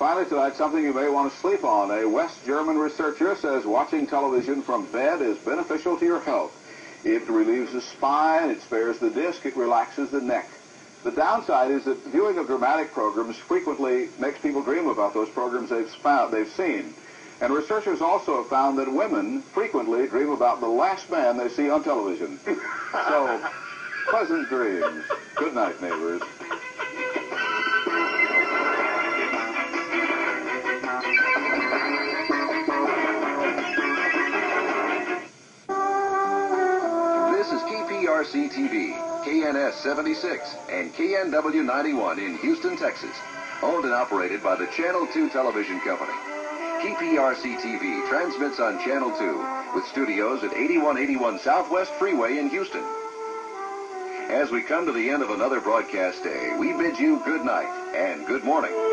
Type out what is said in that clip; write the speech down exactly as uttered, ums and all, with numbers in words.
Finally tonight, something you may want to sleep on. A West German researcher says watching television from bed is beneficial to your health. It relieves the spine, it spares the disc, it relaxes the neck. The downside is that viewing of dramatic programs frequently makes people dream about those programs they've, found, they've seen. And researchers also have found that women frequently dream about the last man they see on television. So, pleasant dreams. Good night, neighbors. This is K P R C T V. K N S seventy-six and K N W ninety-one in Houston, Texas, owned and operated by the Channel two Television Company. K P R C T V transmits on Channel two with studios at eighty-one eighty-one Southwest Freeway in Houston. As we come to the end of another broadcast day, we bid you good night and good morning.